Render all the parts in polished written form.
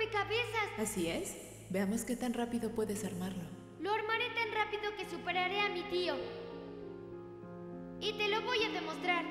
rompecabezas. Así es. Veamos qué tan rápido puedes armarlo. Lo armaré tan rápido que superaré a mi tío. Y te lo voy a demostrar.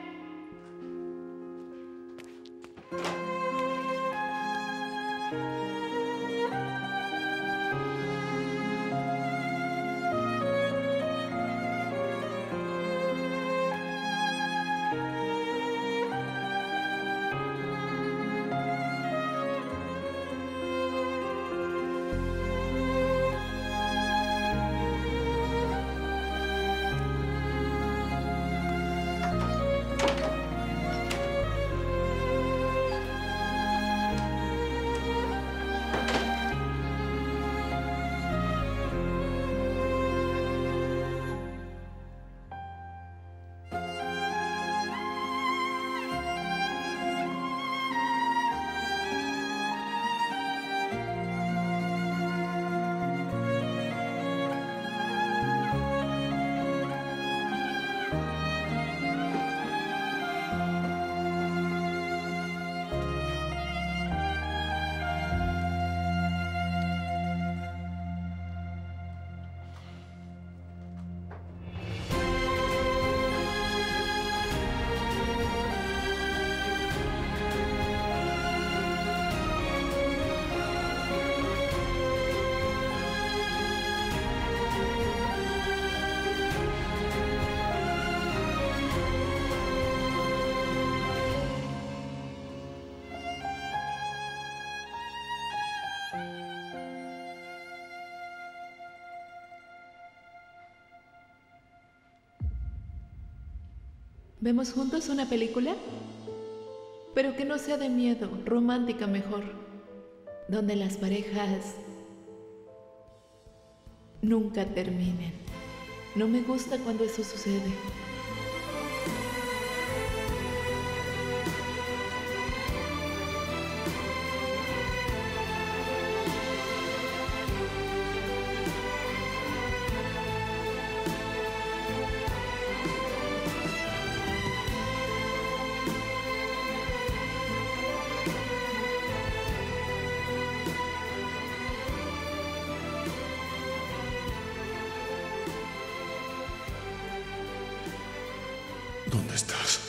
¿Vemos juntos una película? Pero que no sea de miedo, romántica mejor, donde las parejas nunca terminen. No me gusta cuando eso sucede. ¿Dónde estás?